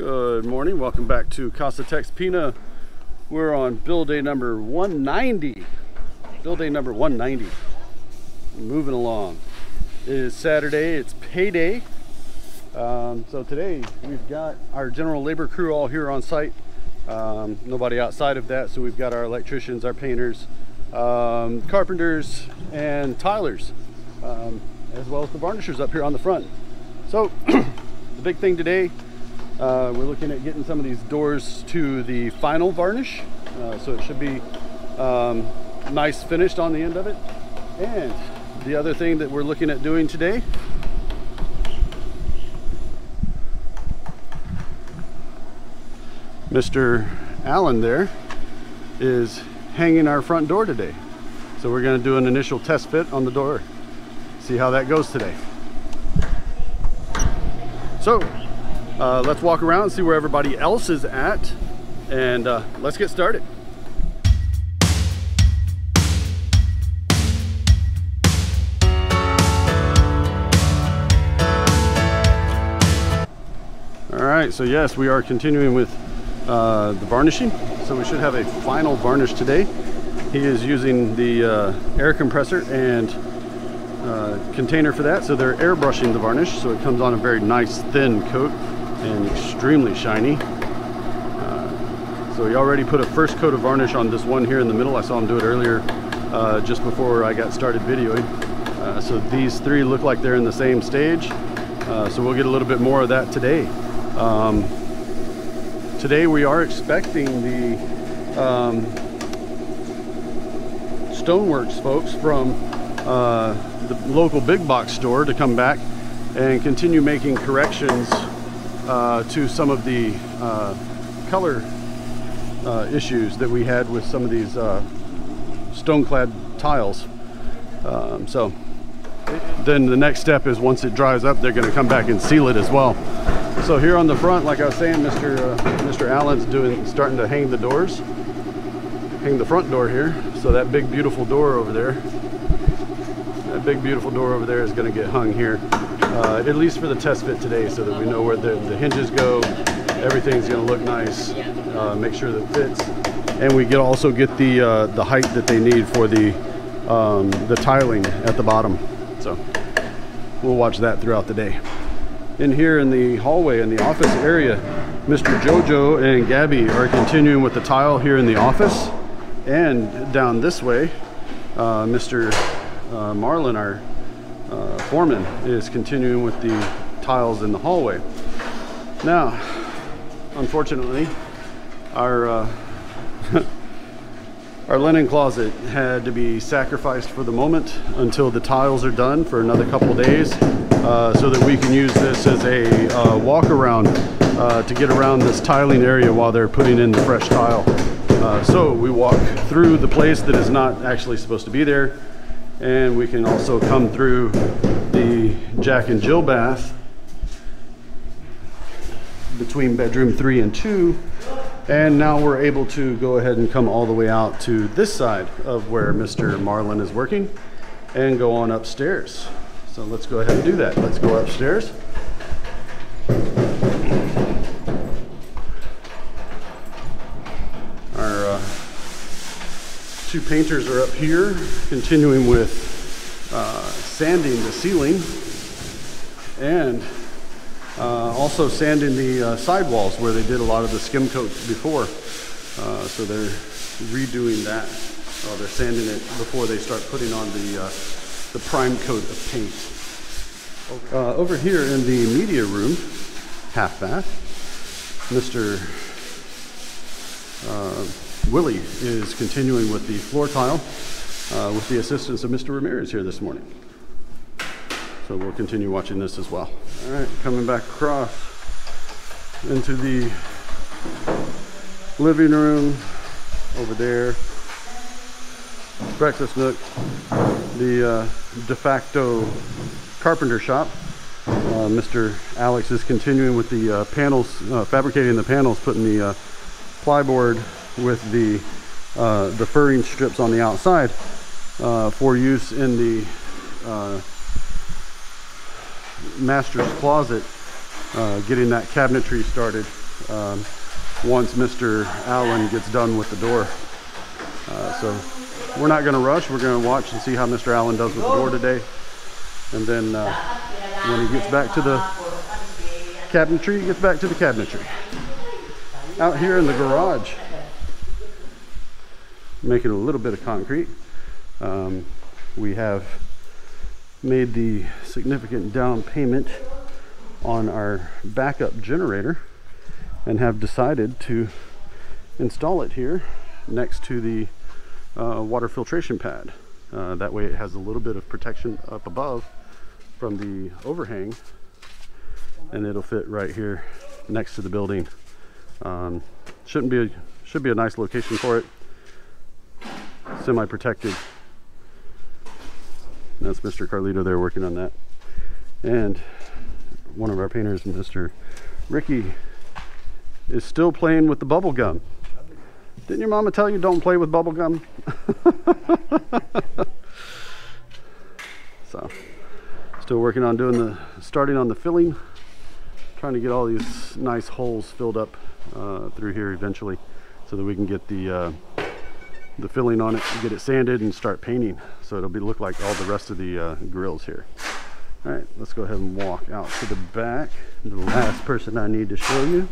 Good morning, welcome back to Casa Texpina. We're on build day number 190. Build day number 190. Moving along. It is Saturday, it's payday. So today we've got our general labor crew all here on site. Nobody outside of that, so we've got our electricians, our painters, carpenters, and tilers, as well as the varnishers up here on the front. So the big thing today, we're looking at getting some of these doors to the final varnish, so it should be nice finished on the end of it. And the other thing that we're looking at doing today . Mr. Allen there is hanging our front door today, so we're going to do an initial test fit on the door, see how that goes today. So let's walk around and see where everybody else is at, and let's get started. All right, so yes, we are continuing with the varnishing. So we should have a final varnish today. He is using the air compressor and container for that. So they're airbrushing the varnish, so it comes on a very nice thin coat and extremely shiny. So he already put a first coat of varnish on this one here in the middle. I saw him do it earlier, just before I got started videoing. So these three look like they're in the same stage. So we'll get a little bit more of that today. Today we are expecting the Stoneworks folks from the local big box store to come back and continue making corrections to some of the color issues that we had with some of these stone-clad tiles. So then the next step is, once it dries up, they're going to come back and seal it as well. So here on the front, like I was saying, Mr. Allen's starting to hang the doors, hang the front door here. So that big beautiful door over there, that big beautiful door over there is going to get hung here, at least for the test fit today, so that we know where the hinges go. Everything's going to look nice. Make sure that fits, and we also get the height that they need for the tiling at the bottom. So we'll watch that throughout the day. In here in the hallway, in the office area, Mr. Jojo and Gabby are continuing with the tile here in the office. And down this way, Mr. Marlin, our foreman, is continuing with the tiles in the hallway. Now, unfortunately, our linen closet had to be sacrificed for the moment until the tiles are done for another couple days, so that we can use this as a walk around to get around this tiling area while they're putting in the fresh tile. So we walk through the place that is not actually supposed to be there, and we can also come through the Jack and Jill bath between bedroom 3 and 2. And now we're able to go ahead and come all the way out to this side of where Mr. Marlin is working and go on upstairs. So let's go ahead and do that. Let's go upstairs. Our two painters are up here continuing with sanding the ceiling and also sanding the sidewalls where they did a lot of the skim coats before. So they're redoing that. Oh, they're sanding it before they start putting on the prime coat of paint. Over here in the media room, half bath, Mr. Willie is continuing with the floor tile with the assistance of Mr. Ramirez here this morning. So we'll continue watching this as well. All right, coming back across into the living room over there, breakfast nook, the de facto carpenter shop. Mr. Alex is continuing with the panels, fabricating the panels, putting the plyboard with the furring strips on the outside for use in the master's closet, getting that cabinetry started once Mr. Allen gets done with the door. So we're not going to rush. We're going to watch and see how Mr. Allen does with the door today. And then when he gets back to the cabinetry, he gets back to the cabinetry. Out here in the garage, making a little bit of concrete. We have made the significant down payment on our backup generator and have decided to install it here next to the water filtration pad. That way it has a little bit of protection up above from the overhang, and it'll fit right here next to the building. Should be a nice location for it, semi-protected. That's Mr. Carlito there working on that, and one of our painters, Mr. Ricky, is still playing with the bubble gum. Didn't your mama tell you don't play with bubble gum? So, still working on starting on the filling, trying to get all these nice holes filled up through here eventually, so that we can get the filling on it, get it sanded, and start painting. So it'll look like all the rest of the grills here. All right, let's go ahead and walk out to the back. The last person I need to show you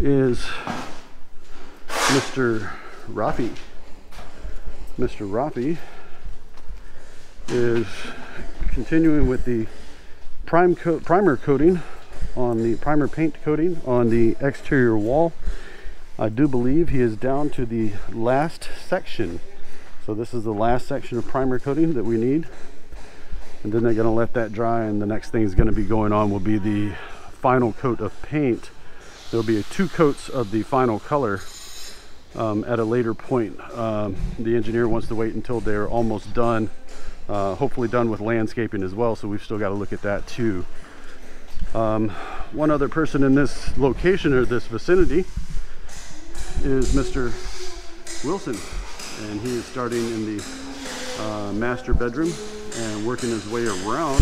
is Mr. Rafi. Mr. Rafi is continuing with the primer paint coating on the exterior wall. I do believe he is down to the last section. So this is the last section of primer coating that we need. And then they're going to let that dry, and the next thing is going to be going on will be the final coat of paint. There'll be two coats of the final color at a later point. The engineer wants to wait until they're almost done, hopefully done with landscaping as well, so we've still got to look at that too. One other person in this location or this vicinity is Mr. Wilson, and he is starting in the master bedroom and working his way around,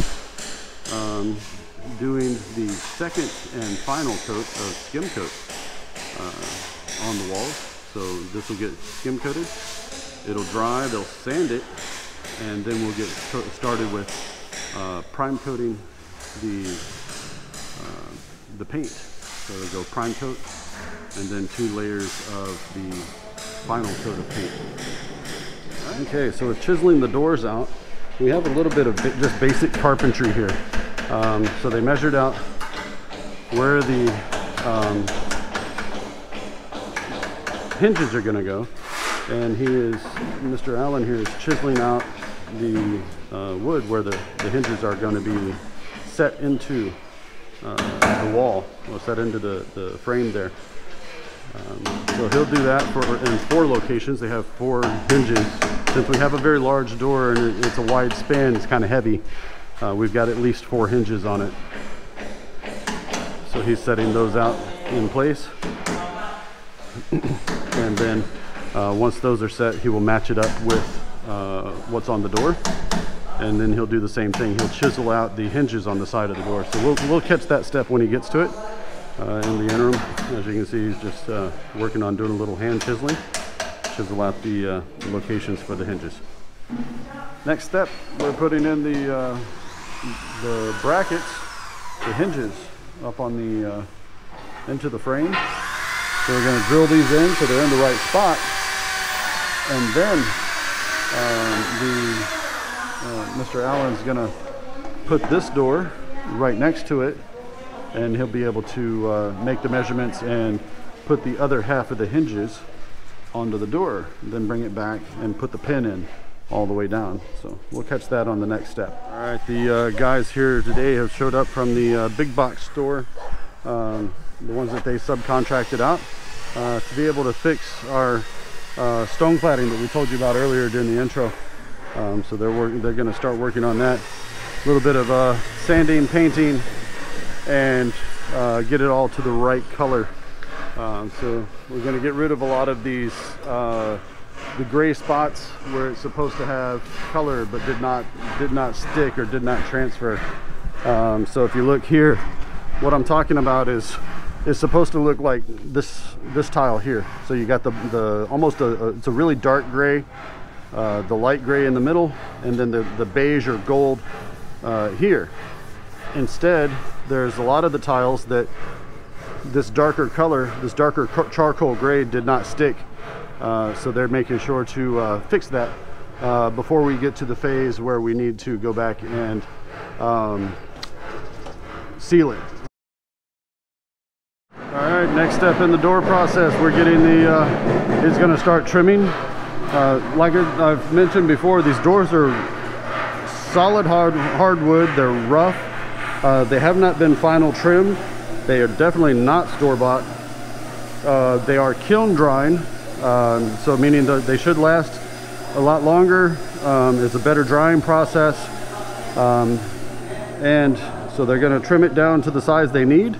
doing the second and final coat of skim coat on the walls. So this will get skim coated, it'll dry, they'll sand it, and then we'll get started with prime coating the paint. So it'll go prime coat, and then two layers of the final coat of paint. Okay, so with chiseling the doors out, we have a little bit of just basic carpentry here. So they measured out where the hinges are going to go, and Mr. Allen here is chiseling out the wood where the hinges are going to be set into the wall, or set into the frame there. So he'll do that in four locations. They have four hinges. Since we have a very large door and it's a wide span, it's kind of heavy, we've got at least four hinges on it. So he's setting those out in place. And then once those are set, he will match it up with what's on the door. And then he'll do the same thing. He'll chisel out the hinges on the side of the door. So we'll catch that step when he gets to it. In the interim, as you can see, he's just working on doing a little hand chiseling. Chisel out the locations for the hinges. Next step, we're putting in the brackets, the hinges up on the into the frame. So we're going to drill these in so they're in the right spot, and then Mr. Allen's going to put this door right next to it, and he'll be able to make the measurements and put the other half of the hinges onto the door, then bring it back and put the pin in all the way down. So we'll catch that on the next step. All right, the guys here today have showed up from the big box store, the ones that they subcontracted out, to be able to fix our stone cladding that we told you about earlier during the intro. So they're going to start working on that. A little bit of sanding, painting, and get it all to the right color. So we're going to get rid of a lot of these the gray spots where it's supposed to have color but did not stick or did not transfer. So if you look here, what I'm talking about is is supposed to look like this tile here. So you got the almost it's a really dark gray, the light gray in the middle, and then the beige or gold here. Instead, there's a lot of the tiles that this darker color, this darker charcoal gray did not stick. So they're making sure to fix that before we get to the phase where we need to go back and seal it. All right, next step in the door process, we're getting the, it's gonna start trimming. Like I've mentioned before, these doors are solid hardwood, they're rough. They have not been final trimmed. They are definitely not store-bought. They are kiln drying, so meaning that they should last a lot longer. It's a better drying process. And so they're gonna trim it down to the size they need.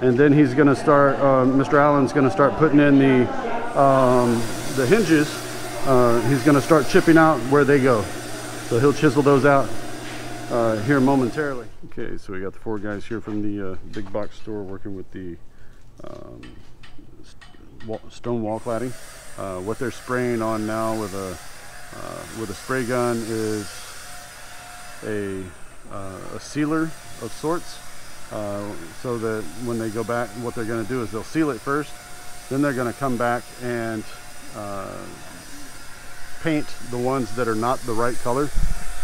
And then he's gonna start, Mr. Allen's gonna start putting in the hinges. He's gonna start chipping out where they go. So he'll chisel those out here momentarily. Okay, so we got the four guys here from the big box store working with the stone wall cladding. What they're spraying on now with a spray gun is a sealer of sorts, so that when they go back, what they're going to do is they'll seal it first, then they're going to come back and paint the ones that are not the right color.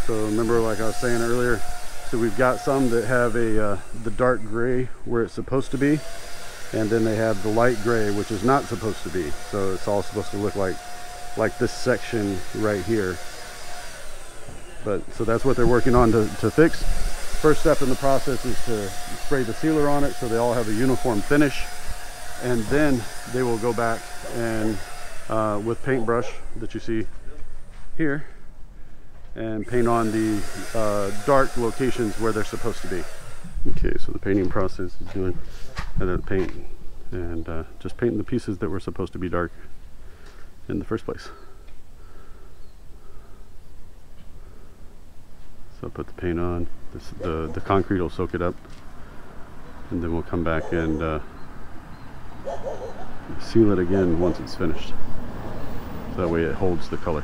So remember, like I was saying earlier, so we've got some that have the dark gray where it's supposed to be, and then they have the light gray, which is not supposed to be. So it's all supposed to look like this section right here. But so that's what they're working on to fix. First step in the process is to spray the sealer on it so they all have a uniform finish, and then they will go back and with paintbrush that you see here and paint on the dark locations where they're supposed to be. Okay, so the painting process is doing paint and just painting the pieces that were supposed to be dark in the first place. So put the paint on, the concrete will soak it up, and then we'll come back and seal it again once it's finished. So that way it holds the color.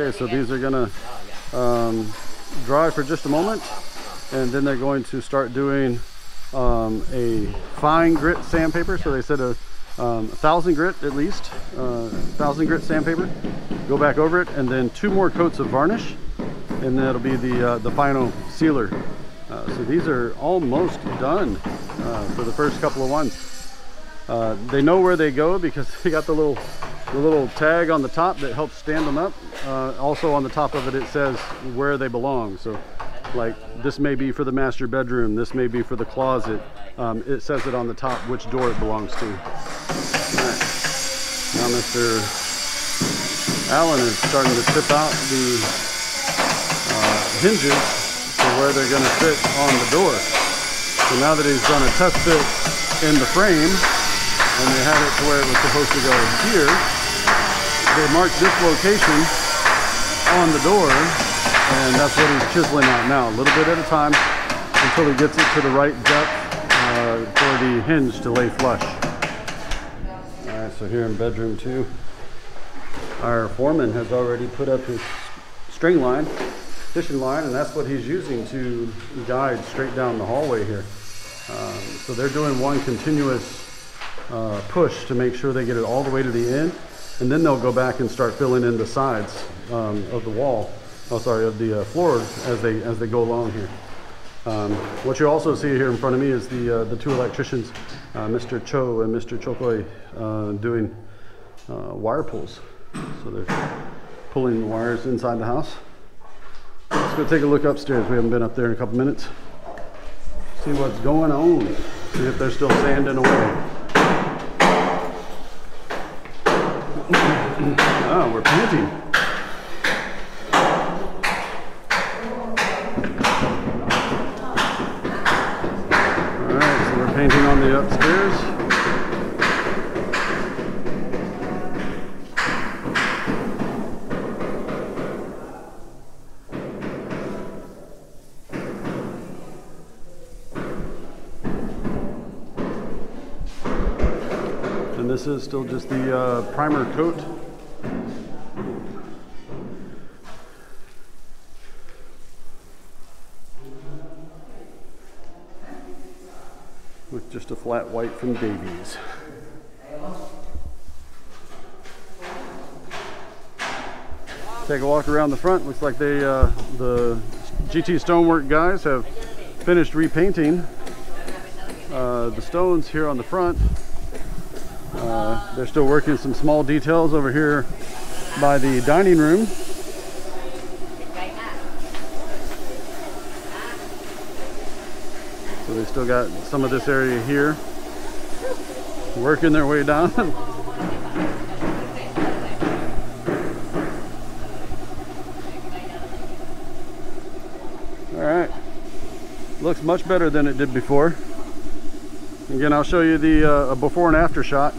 Okay, so these are gonna dry for just a moment, and then they're going to start doing a fine grit sandpaper. So they said 1,000 grit at least, 1,000 grit sandpaper, go back over it, and then 2 more coats of varnish, and that'll be the final sealer. So these are almost done for the first couple of ones. They know where they go because they got the little tag on the top that helps stand them up. Also on the top of it, it says where they belong. So like, this may be for the master bedroom, this may be for the closet. It says it on the top which door it belongs to. All right. Now Mr. Allen is starting to tip out the hinges to where they're going to fit on the door. So now that he's done a test fit in the frame, and they had it to where it was supposed to go here, they marked this location on the door, and that's what he's chiseling out now, a little bit at a time, until he gets it to the right depth for the hinge to lay flush. All right, so here in bedroom 2, our foreman has already put up his string line, fishing line, and that's what he's using to guide straight down the hallway here. So they're doing one continuous push to make sure they get it all the way to the end, and then they'll go back and start filling in the sides of the wall. Oh, sorry, of the floor as they go along here. What you also see here in front of me is the 2 electricians, Mr. Cho and Mr. Chokoi, doing wire pulls. So they're pulling the wires inside the house. Let's go take a look upstairs. We haven't been up there in a couple minutes. See what's going on. See if they're still sanding away. Oh, we're panting. Painting on the upstairs. And this is still just the primer coat. With just a flat white from Davies. Take a walk around the front. Looks like they, the GT Stonework guys have finished repainting the stones here on the front. They're still working some small details over here by the dining room. So they still got some of this area here, working their way down. All right, looks much better than it did before. Again, I'll show you the before and after shot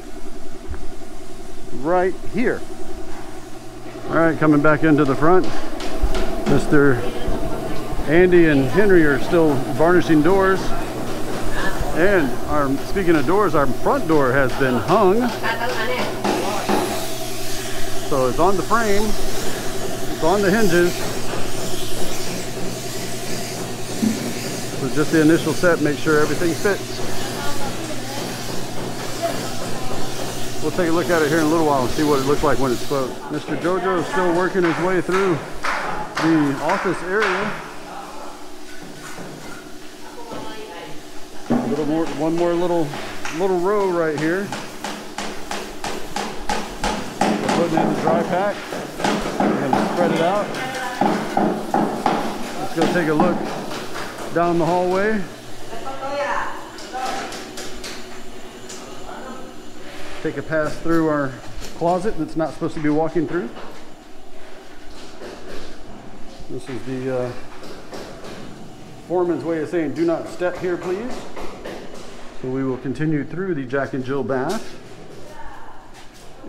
right here. All right, coming back into the front, Mr. Andy and Henry are still varnishing doors. And our, speaking of doors, our front door has been hung. So it's on the frame, it's on the hinges. So just the initial set, make sure everything fits. We'll take a look at it here in a little while and see what it looks like when it's closed. Mr. Jojo is still working his way through the office area. One more little row right here. We're putting in the dry pack and spread it out. Let's go take a look down the hallway. Take a pass through our closet that's not supposed to be walking through. This is the foreman's way of saying, "Do not step here, please." So we will continue through the Jack and Jill bath,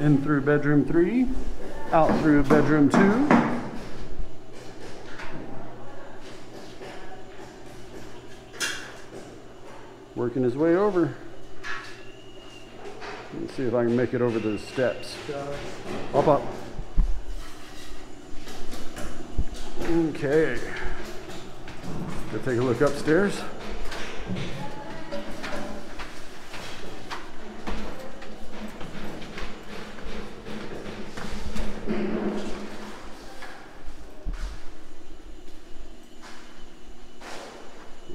in through bedroom 3, out through bedroom 2. Working his way over. Let's see if I can make it over those steps. Hop up. Okay. Let's take a look upstairs.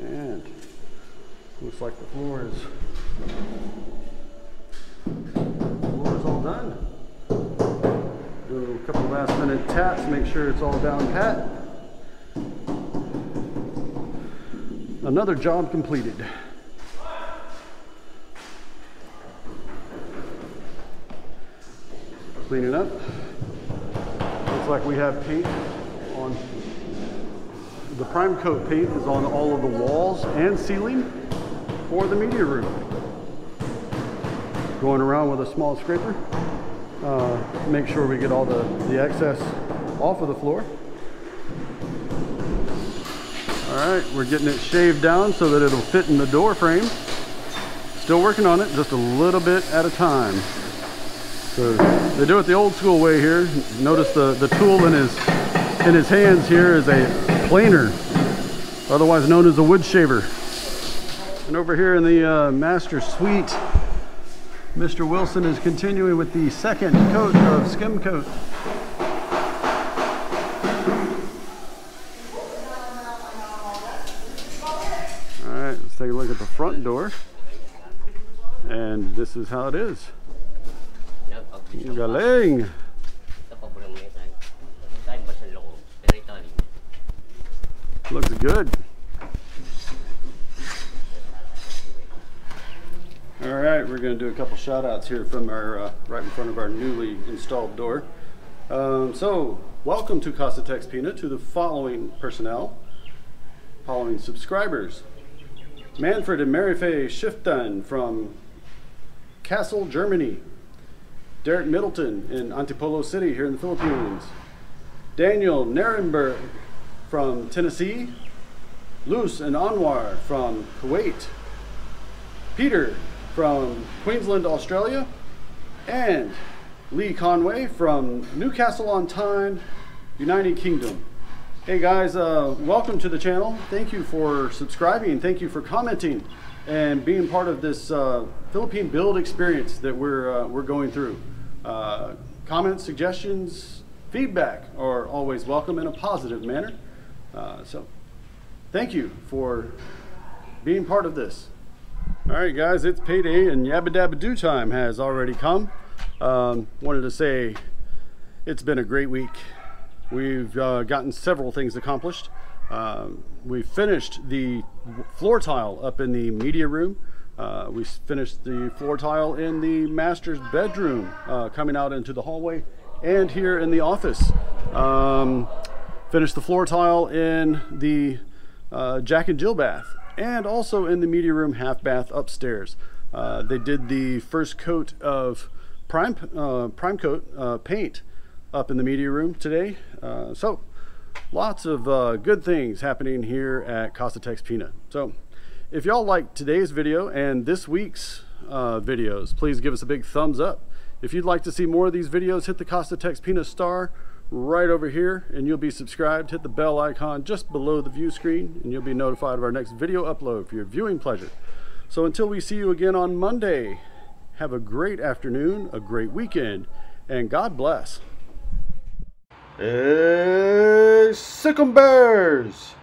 And looks like the floor is all done. Do a couple last minute taps, make sure it's all down pat. Another job completed. Cleaning up. Looks like we have paint on. The prime coat paint is on all of the walls and ceiling for the media room. Going around with a small scraper. Make sure we get all the excess off of the floor. Alright, we're getting it shaved down so that it'll fit in the door frame. Still working on it, just a little bit at a time. So they do it the old school way here. Notice the tool in his hands here is a planer, otherwise known as a wood shaver. And over here in the master suite, Mr. Wilson is continuing with the second coat of skim coat. Take a look at the front door, and this is how it is. Galing! Looks good. All right, we're going to do a couple shout outs here from our right in front of our newly installed door. So welcome to Casa Texpina to the following personnel, following subscribers: Manfred and Mary-Faye Schiftan from Kassel, Germany. Derek Middleton in Antipolo City here in the Philippines. Daniel Narenberg from Tennessee. Luz and Anwar from Kuwait. Peter from Queensland, Australia. And Lee Conway from Newcastle-on-Tyne, United Kingdom. Hey guys, welcome to the channel. Thank you for subscribing. Thank you for commenting and being part of this Philippine build experience that we're going through. Comments, suggestions, feedback are always welcome in a positive manner. So thank you for being part of this. All right guys, it's payday and yabba dabba do time has already come. Wanted to say it's been a great week. We've gotten several things accomplished. We finished the floor tile up in the media room. We finished the floor tile in the master's bedroom, coming out into the hallway and here in the office. Finished the floor tile in the Jack and Jill bath and also in the media room half bath upstairs. They did the first coat of prime coat paint up in the media room today. So lots of good things happening here at Casa Texpina. So if y'all liked today's video and this week's videos, please give us a big thumbs up. If you'd like to see more of these videos, hit the Casa Texpina star right over here and you'll be subscribed. Hit the bell icon just below the view screen and you'll be notified of our next video upload for your viewing pleasure. So until we see you again on Monday, have a great afternoon, a great weekend, and God bless. Hey, Sick 'em Bears!